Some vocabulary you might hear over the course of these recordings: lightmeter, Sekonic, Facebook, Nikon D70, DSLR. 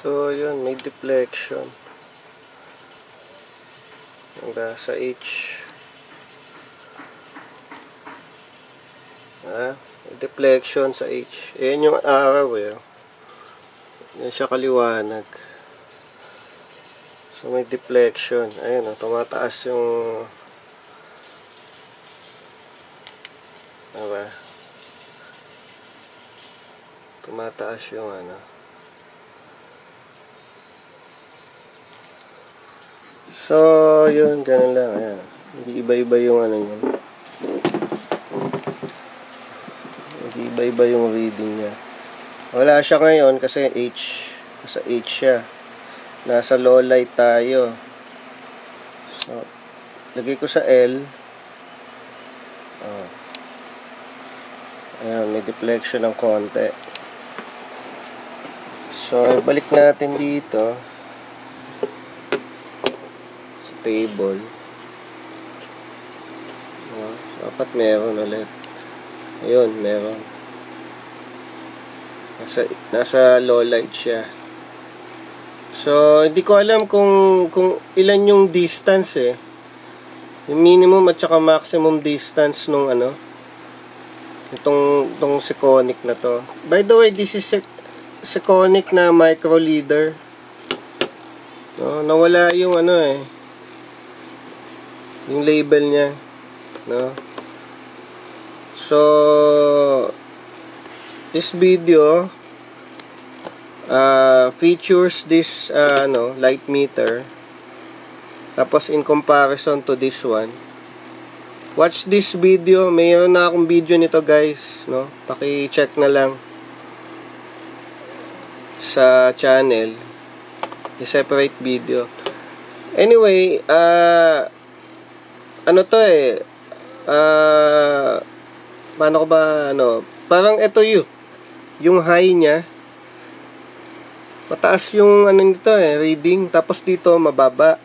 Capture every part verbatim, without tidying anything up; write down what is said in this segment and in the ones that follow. So yun, may deflection hanggang sa H. Ah, deflection sa H. Ayan yung araw eh. Yan siya kaliwanag. So may deflection. Ayan, tumataas yung Aba. Tumataas yung ano. So, yun, ganun lang. Ayan. Hindi iba-iba yung ano yun. Hindi iba-iba yung reading niya. Wala siya ngayon kasi H. Nasa H siya. Nasa low light tayo. So, lagay ko sa L. Oh. Ayan, may deflection ng konti. So, balik natin dito sa table. Oh, dapat meron ulit. Ayun, meron. Nasa, nasa low light siya. So, hindi ko alam kung, kung ilan yung distance eh. Yung minimum at saka maximum distance nung ano. Itong, itong Sekonic na to. By the way, this is Sekonic na micro leader. No, nawala yung ano eh. Yung label niya, no? So this video uh, features this uh, ano, light meter. Tapos in comparison to this one. Watch this video. Mayroon na akong video nito, guys, no? Paki-check na lang sa channel. I-separate video. Anyway, uh, ano to eh? Uh, paano ko ba, ano? Parang ito yun. Yung high niya. Mataas yung, ano nito eh, reading. Tapos dito, mababa.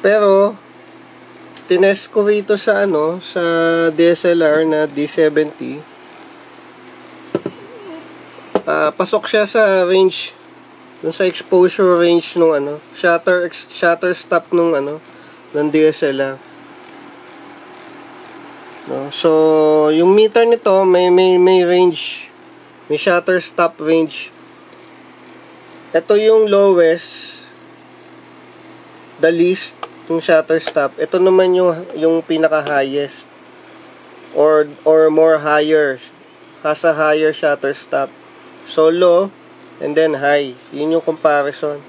Pero, tinest ko rito sa ano, sa D S L R na D seventy. Uh, pasok siya sa range, dun sa exposure range nung ano, shutter ex, shutter stop nung ano, ng D S L R. No, so yung meter nito may may may range, may shutter stop range. Ito yung lowest, the least yung shutter stop. Ito naman yung yung pinaka highest or or more higher, has a higher shutter stop. So low and then high. Yun yung comparison.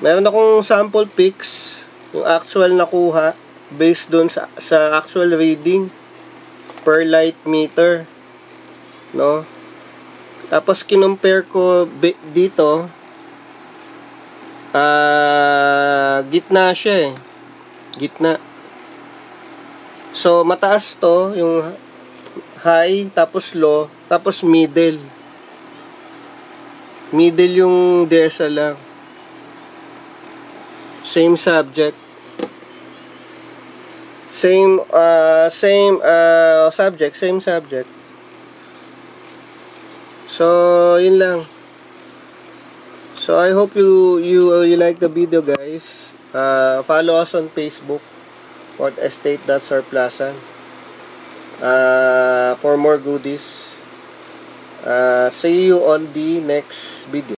Meron akong sample pics, yung actual nakuha based doon sa sa actual reading per light meter, no? Tapos kinumpare ko dito. Uh, gitna siya eh. Gitna. So, mataas to, yung high, tapos low, tapos middle. Middle yung D S L R. Same subject. Same, uh, same, uh, subject, same subject. So, yun lang. So I hope you you uh, you like the video, guys. Uh, follow us on Facebook, Port Estate Surplasan, uh, for more goodies. Uh, see you on the next video.